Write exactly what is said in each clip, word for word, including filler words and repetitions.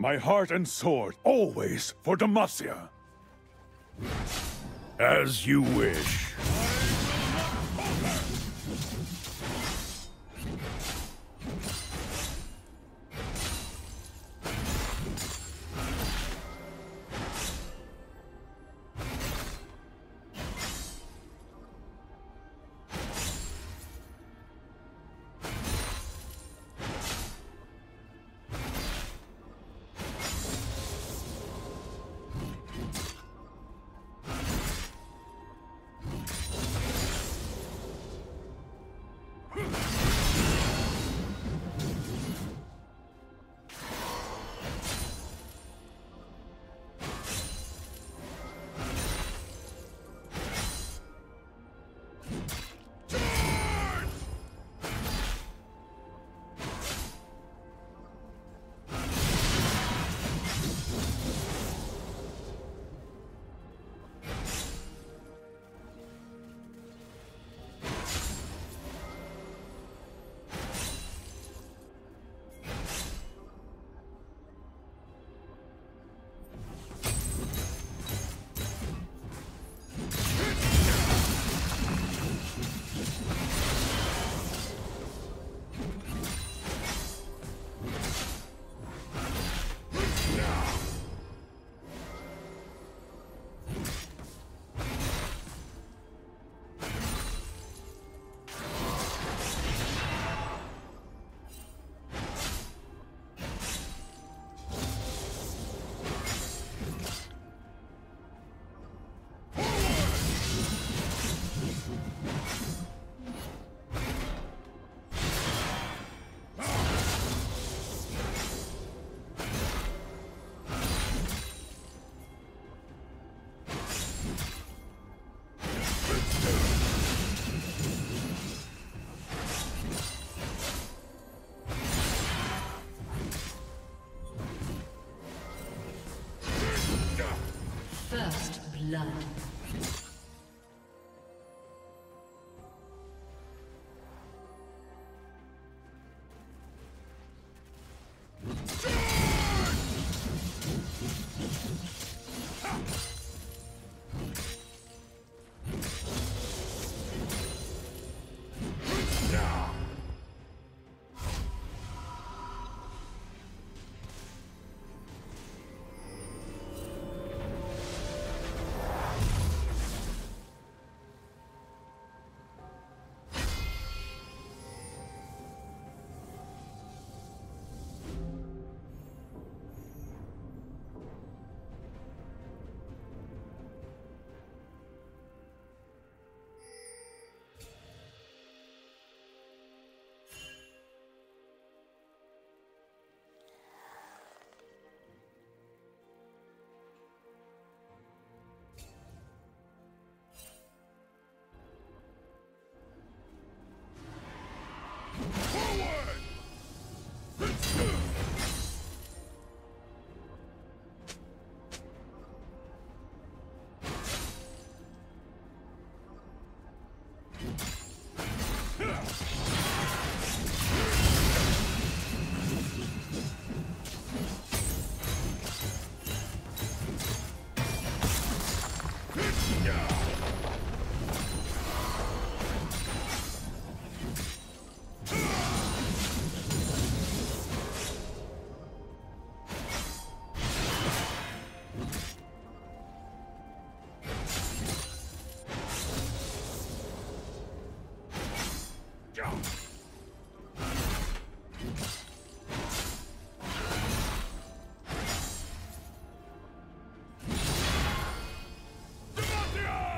My heart and sword, always for Demacia. As you wish. First blood. Demacia!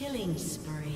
Killing spree.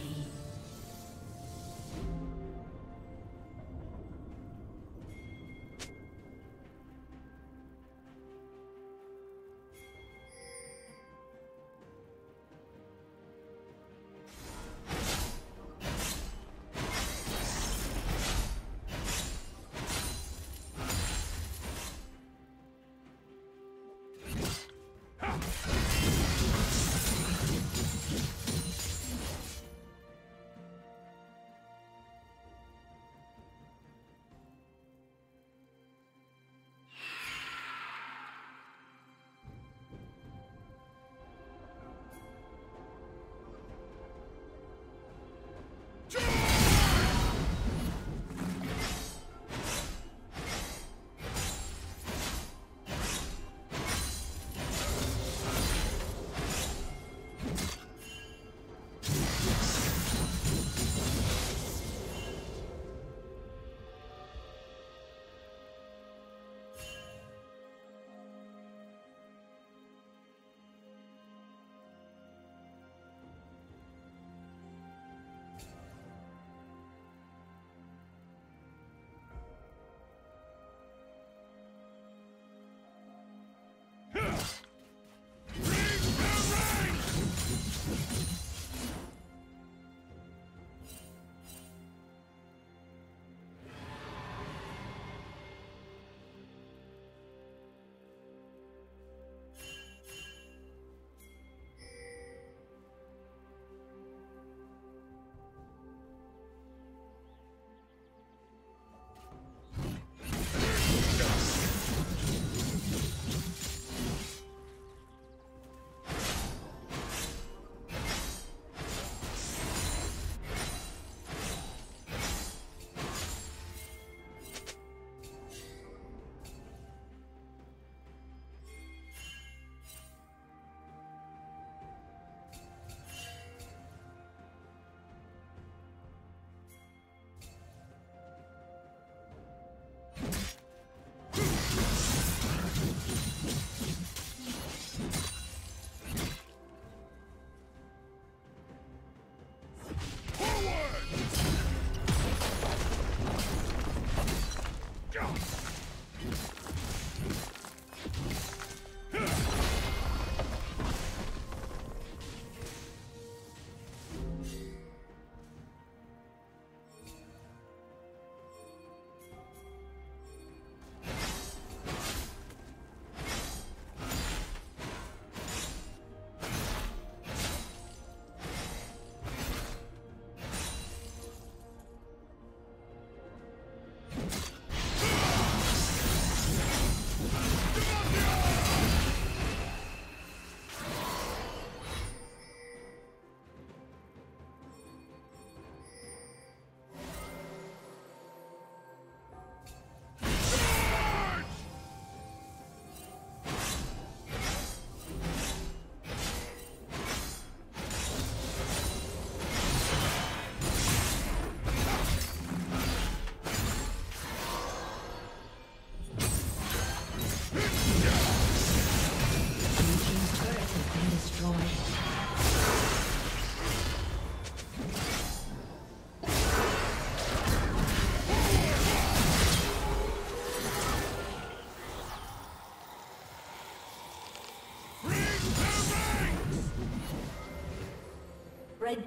Red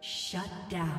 Shut down.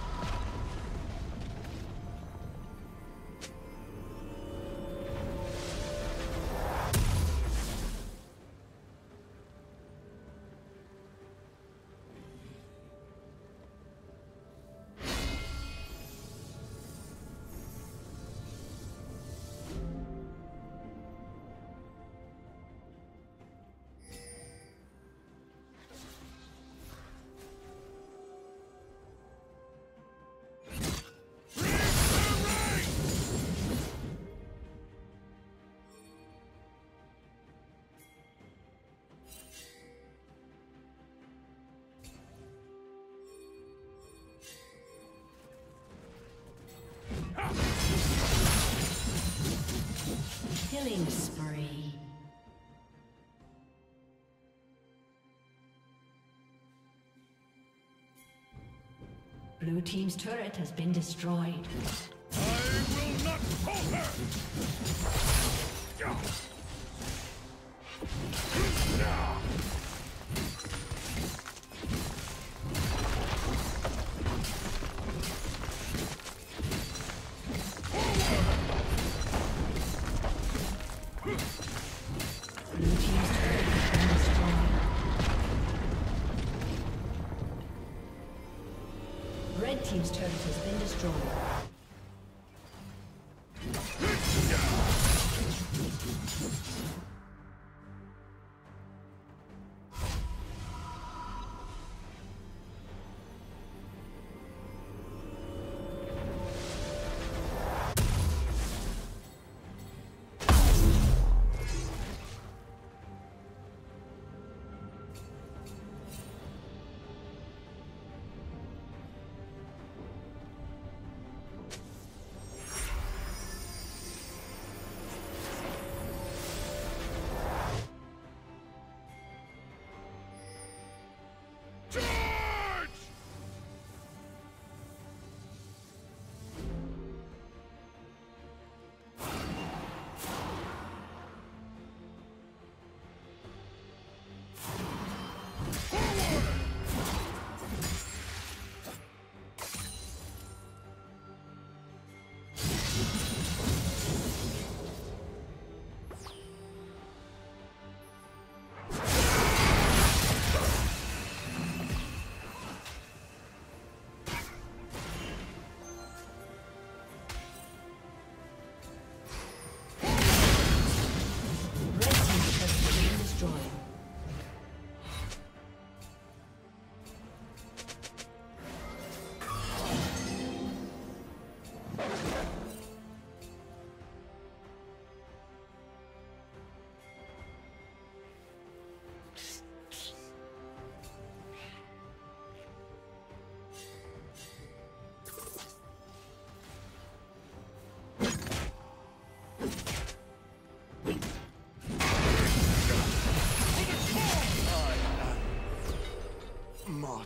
Killing spree. Blue team's turret has been destroyed. I will not hold her. Team's turret has been destroyed.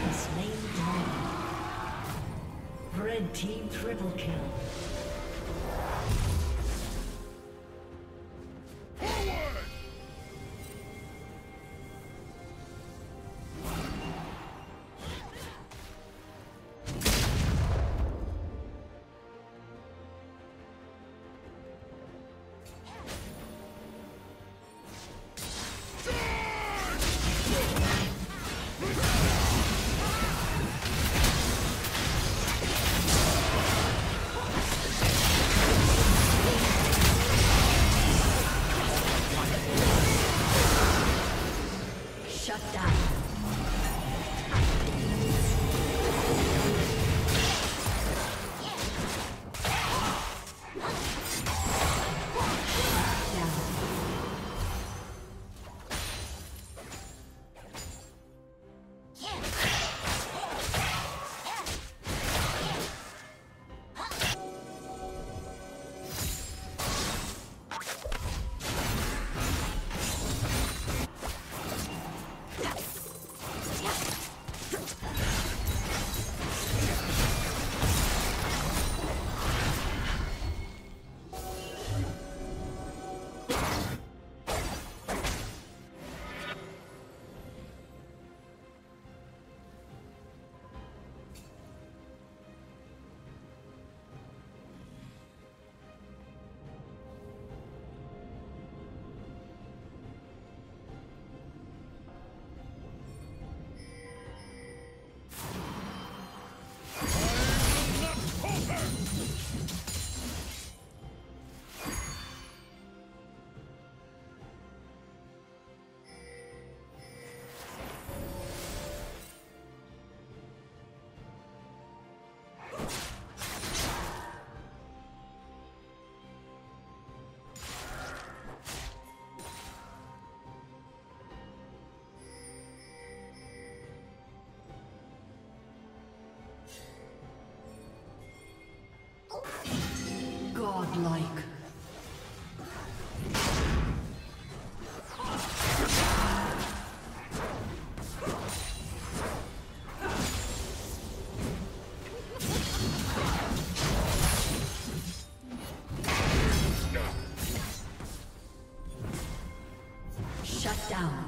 been slain down. Red team triple kill. Like shut down.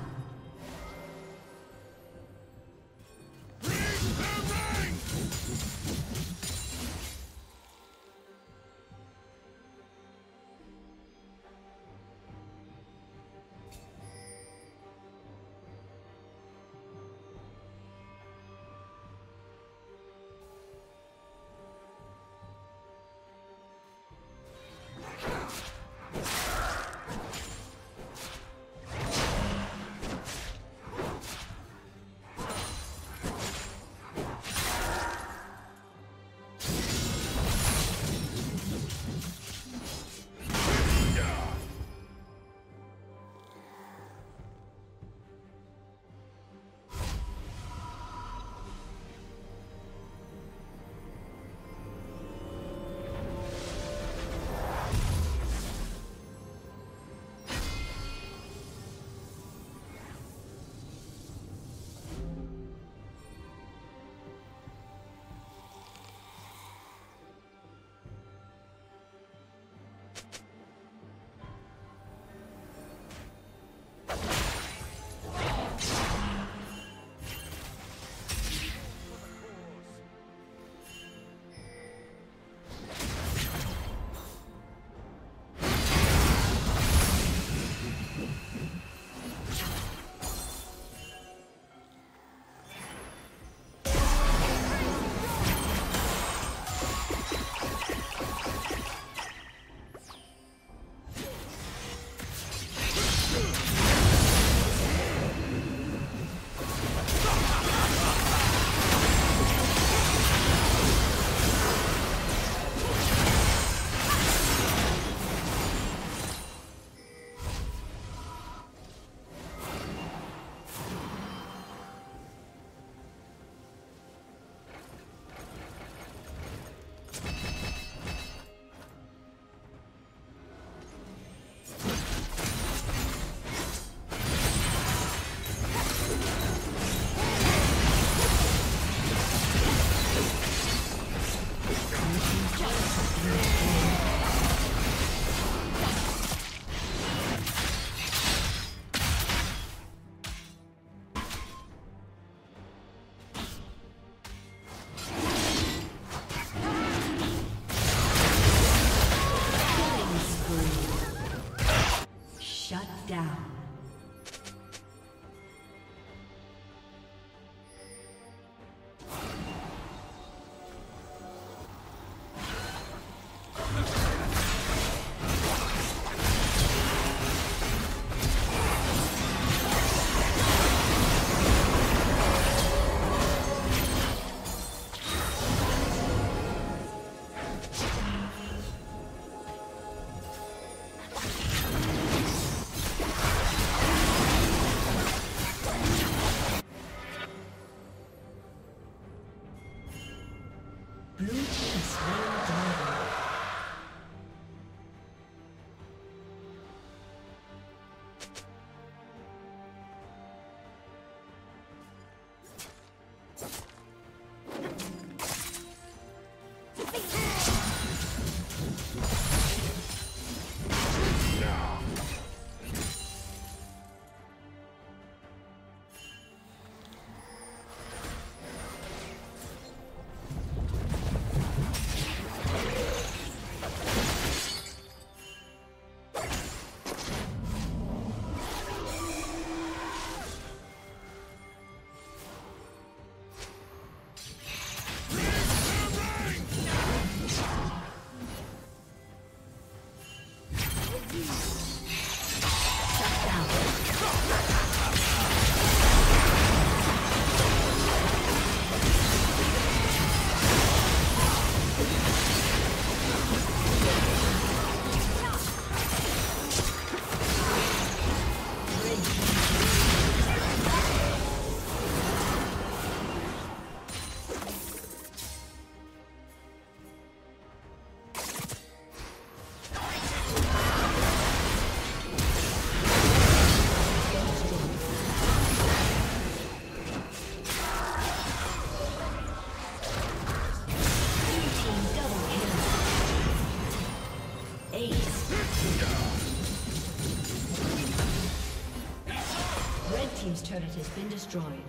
turret has been destroyed.